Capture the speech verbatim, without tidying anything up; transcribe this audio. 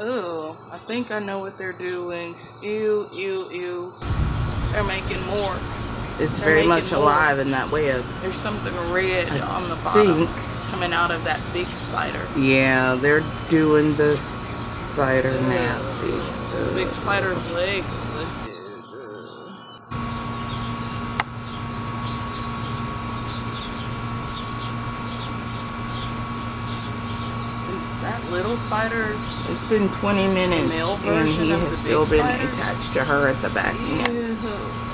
Ooh, I think I know what they're doing. Ew, ew, ew. They're making more. It's they're very much more alive in that web. There's something red I on the bottom think. coming out of that big spider. Yeah, they're doing this spider Ugh. nasty. Ugh. Big spider's legs. That little spider. It's been twenty minutes and he has still spider? been attached to her at the back. Yeah.